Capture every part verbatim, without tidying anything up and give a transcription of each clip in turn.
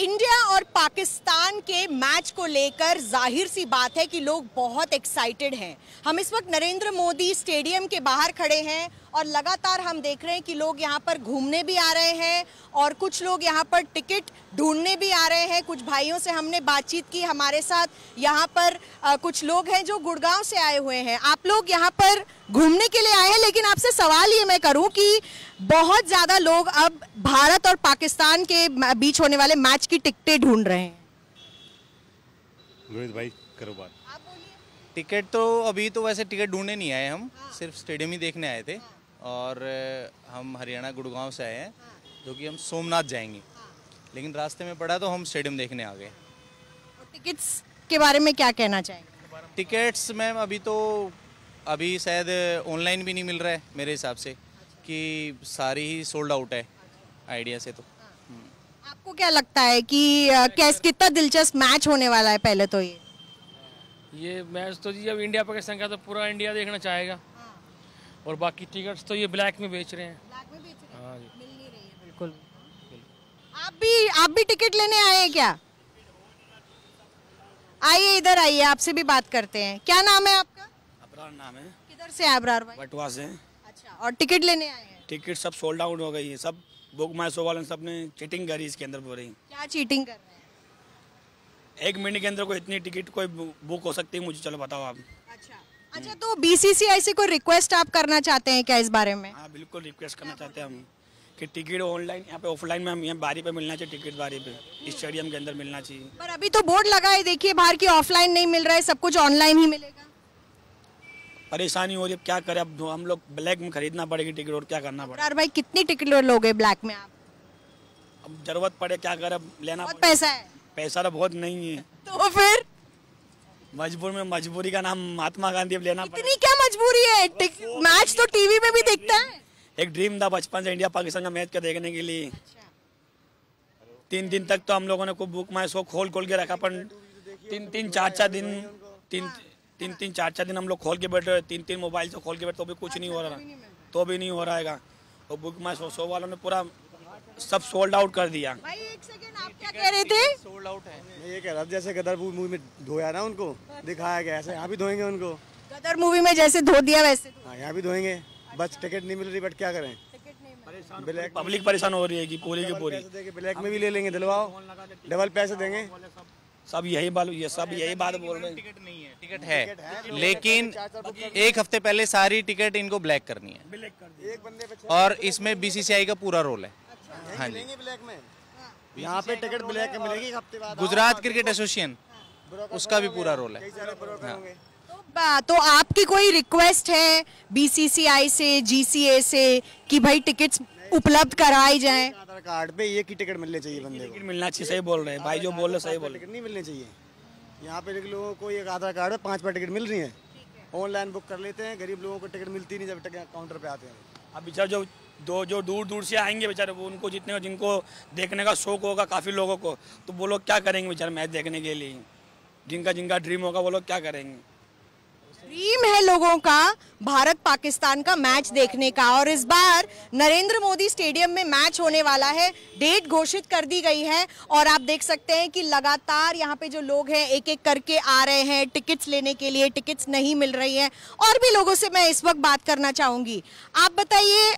India और पाकिस्तान के match को लेकर जाहिर सी बात है कि लोग बहुत एक्साइटेड हैं। हम इस वक्त नरेंद्र मोदी स्टेडियम के बाहर खड़े हैं और लगातार हम देख रहे हैं कि लोग यहाँ पर घूमने भी आ रहे हैं और कुछ लोग यहाँ पर टिकट ढूंढने भी आ रहे हैं। कुछ भाइयों से हमने बातचीत की, हमारे साथ यहाँ पर कुछ लोग हैं जो गुड़गांव से आए हुए हैं। आप लोग यहाँ पर घूमने के लिए आए हैं, लेकिन आपसे सवाल ये मैं करूँ कि बहुत ज़्यादा लोग अब भारत और पाकिस्तान के बीच होने वाले मैच की टिकटें ढूंढ रहे हैं। रोहित भाई करो बात। आप बोलिए। टिकट तो अभी तो वैसे टिकट ढूंढने नहीं आए हम, हाँ। सिर्फ स्टेडियम ही देखने आए थे, हाँ। और हम हरियाणा गुड़गांव से आए हैं, हाँ। जो कि हम सोमनाथ जाएंगे, हाँ। लेकिन रास्ते में पड़ा तो हम स्टेडियम देखने आ गए। टिकट्स के बारे में क्या कहना चाहेंगे? टिकट्स मैम अभी तो अभी शायद ऑनलाइन भी नहीं मिल रहा है मेरे हिसाब से, कि सारी ही सोल्ड आउट है आइडिया से। तो आपको क्या लगता है कि कैसे कितना दिलचस्प मैच होने वाला है? पहले तो ये ये मैच तो जी अब इंडिया पाकिस्तान का तो पूरा इंडिया देखना चाहेगा, और बाकी टिकट्स तो ये ब्लैक में बेच रहे हैं, ब्लैक में बेच रहे हैं, मिल नहीं रही है बिल्कुल। आप भी आप भी टिकट लेने आए हैं क्या? आइए इधर आइए, आपसे भी बात करते हैं। क्या नाम है आपका? अबरार नाम है। किधर से अबरार भाई? बटुआ से। अच्छा, और टिकट लेने आए हैं? टिकट सब सोल्ड आउट हो गई है, सब बुक माई शो वाले सबने चीटिंग करी इसके अंदर। बोल रही क्या चीटिंग कर रहे हैं? एक मिनट के अंदर कोई इतनी टिकट कोई बुक हो सकती है, मुझे चलो बताओ आप। अच्छा अच्छा, तो बीसीसीआई से कोई रिक्वेस्ट आप करना चाहते हैं क्या इस बारे में? हाँ बिल्कुल, रिक्वेस्ट करना चाहते हैं हम कि टिकट ऑनलाइन यहाँ पे ऑफलाइन में हम यहाँ बारी पे मिलना चाहिए, टिकट बारी पे स्टेडियम के अंदर मिलना चाहिए। पर अभी तो बोर्ड लगा है, देखिए बाहर की ऑफलाइन नहीं मिल रहा है, सब कुछ ऑनलाइन ही मिलेगा। परेशानी हो रही है, क्या करें अब हम लोग, ब्लैक में खरीदना पड़ेगी टिकट और क्या करना पड़ेगा। यार भाई कितनी टिकट लोगे ब्लैक में आप? अब जरूरत पड़े क्या करें, अब लेना बहुत पैसा है। पैसा तो बहुत नहीं है तो फिर मजबूर में, मजबूरी का नाम महात्मा गांधी। अब लेना इतनी क्या मजबूरी है? मैच तो टीवी में भी देखता है। एक ड्रीम था बचपन से इंडिया पाकिस्तान का मैच देखने के लिए, तीन दिन तक तो हम लोगों ने को बुक माई शो खोल खोल के रखा, पर तीन तीन चार चार दिन तीन तीन तीन चार चार दिन हम लोग खोल के बैठे हुए, तीन तीन मोबाइल से खोल के बैठे, तो भी कुछ नहीं हो रहा, तो भी नहीं हो रहा है। और बुक माई शो वालों ने पूरा सब सोल्ड आउट कर दिया। भाई एक सेकंड, आप क्या कह रहे थे? सोल्ड आउट है। मैं ये कह रहा था जैसे गदर मूवी में धोया ना उनको, दिखाया गया ऐसे यहाँ भी धोएंगे उनको, गदर मूवी में जैसे धो दिया वैसे यहाँ भी धोएंगे। बस टिकट नहीं मिल रही, बट क्या करें, पब्लिक परेशान हो रही है कि पूरी की पूरी। ब्लैक में भी ले लेंगे, दिलवाओ डबल पैसे देंगे सब। यही बात ये सब यही बात बोल रहे हैं। टिकट नहीं है, टिकट है, टिकट है लेकिन एक हफ्ते पहले सारी टिकट इनको ब्लैक करनी है, ब्लैक कर एक बंदे पे, और इसमें बीसीसीआई का पूरा रोल है। अच्छा, हाँ जी, ब्लैक में यहाँ पे टिकट ब्लैक में मिलेगी हफ्ते बाद। गुजरात क्रिकेट एसोसिएशन उसका भी पूरा रोल है। तो आपकी कोई रिक्वेस्ट है बीसीसीआई से, जीसीए से कि भाई टिकट्स उपलब्ध कराई जाए? आधार कार्ड पे एक ही टिकट मिलने चाहिए, बंदे को मिलना चाहिए। सही बोल रहे हैं भाई, जो बोल रहे सही बोल रहे हैं। टिकट नहीं मिलने चाहिए यहाँ पे, लोगों को एक आधार कार्ड पे पाँच बार टिकट मिल रही है, ऑनलाइन बुक कर लेते हैं। गरीब लोगों को टिकट मिलती नहीं, जब टिकट काउंटर पे आते हैं। अब बेचारे जो दो जो दूर दूर से आएंगे बेचारे, वो उनको जितने जिनको देखने का शौक होगा काफ़ी लोगों को, तो वो लोग क्या करेंगे बेचारे मैच देखने के लिए? जिनका जिनका ड्रीम होगा वो लोग क्या करेंगे? ड्रीम है लोगों का भारत पाकिस्तान का मैच देखने का, और इस बार नरेंद्र मोदी स्टेडियम में मैच होने वाला है। डेट घोषित कर दी गई है और आप देख सकते हैं कि लगातार यहाँ पे जो लोग हैं एक एक करके आ रहे हैं टिकट्स लेने के लिए। टिकट्स नहीं मिल रही हैं, और भी लोगों से मैं इस वक्त बात करना चाहूँगी। आप बताइए,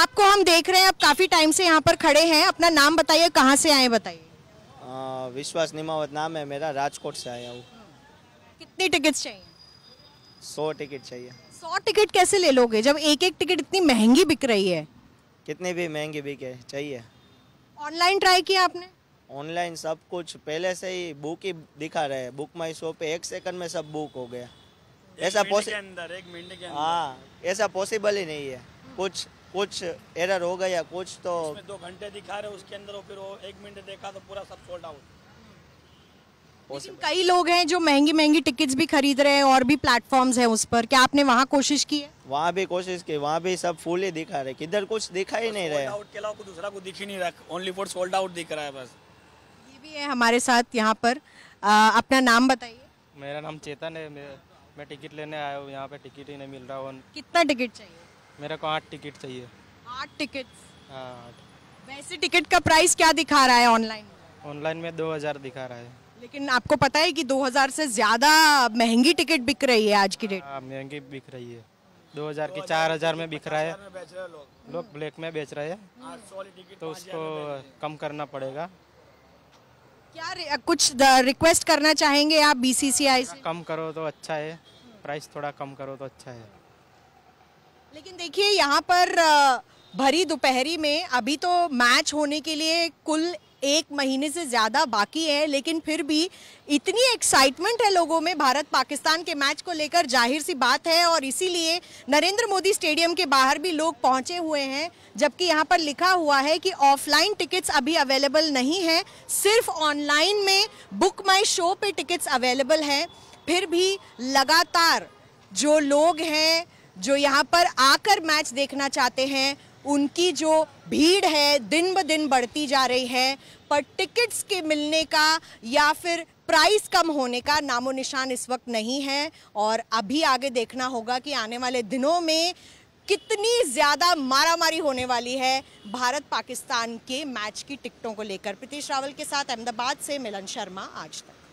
आपको हम देख रहे हैं आप काफ़ी टाइम से यहाँ पर खड़े हैं, अपना नाम बताइए, कहाँ से आए बताइए? विश्वास निमावत नाम है मेरा, राजकोट से आया हूँ। कितनी टिकट्स चाहिए? सौ टिकट चाहिए। सौ टिकट कैसे ले लोगे जब एक एक टिकट इतनी महंगी बिक रही है? कितने भी महंगी बिके चाहिए। ऑनलाइन ट्राई किया आपने? ऑनलाइन सब कुछ पहले से ही बुक ही दिखा रहे हैं, बुक माई शो पे एक सेकंड में सब बुक हो गया। ऐसा पॉसिबल, हाँ ऐसा पॉसिबल ही नहीं है। कुछ कुछ एरर हो गया, कुछ तो दो घंटे दिखा रहे उसके अंदर, फिर वो एक मिनट देखा तो पूरा सब सोल्ड आउट। लेकिन कई लोग हैं जो महंगी महंगी टिकट्स भी खरीद रहे हैं, और भी प्लेटफॉर्म्स हैं उस पर, क्या आपने वहाँ कोशिश की है? वहाँ भी कोशिश की, वहाँ भी सब फूल ही दिखा रहे, किधर कुछ दिखा ही नहीं रहा, आउट के अलावा कुछ दूसरा को दिख ही नहीं रहा, ओनली फॉर सोल्ड आउट दिख रहा है बस। ये भी है हमारे साथ यहाँ पर, आ, अपना नाम बताइए? मेरा नाम चेतन है, मैं टिकट लेने आया हूँ, यहाँ पे टिकट ही नहीं मिल रहा। कितना टिकट चाहिए? मेरे को आठ टिकट चाहिए। आठ टिकट? वैसे टिकट का प्राइस क्या दिखा रहा है ऑनलाइन? ऑनलाइन में दो हज़ार दिखा रहा है, लेकिन आपको पता है कि दो हज़ार से ज़्यादा महंगी टिकट बिक रही है आज की डेट। हाँ, महंगी बिक रही है, दो हज़ार की चार हज़ार में बिक रहा है, लोग ब्लैक में बेच रहे हैं, तो उसको कम करना पड़ेगा। क्या कुछ रिक्वेस्ट करना चाहेंगे आप बीसीसीआई से? कम करो तो अच्छा है, प्राइस थोड़ा कम करो तो अच्छा है। लेकिन देखिए यहाँ पर भरी दोपहरी में अभी तो मैच होने के लिए कुल एक महीने से ज़्यादा बाकी है, लेकिन फिर भी इतनी एक्साइटमेंट है लोगों में भारत पाकिस्तान के मैच को लेकर, जाहिर सी बात है, और इसीलिए नरेंद्र मोदी स्टेडियम के बाहर भी लोग पहुंचे हुए हैं। जबकि यहां पर लिखा हुआ है कि ऑफलाइन टिकट्स अभी अवेलेबल नहीं है, सिर्फ ऑनलाइन में बुक माई शो पे टिकट्स अवेलेबल हैं। फिर भी लगातार जो लोग हैं जो यहाँ पर आकर मैच देखना चाहते हैं, उनकी जो भीड़ है दिन ब दिन बढ़ती जा रही है, पर टिकट्स के मिलने का या फिर प्राइस कम होने का नामो निशान इस वक्त नहीं है। और अभी आगे देखना होगा कि आने वाले दिनों में कितनी ज़्यादा मारामारी होने वाली है भारत पाकिस्तान के मैच की टिकटों को लेकर। प्रीतीश रावल के साथ अहमदाबाद से मिलन शर्मा, आज तक।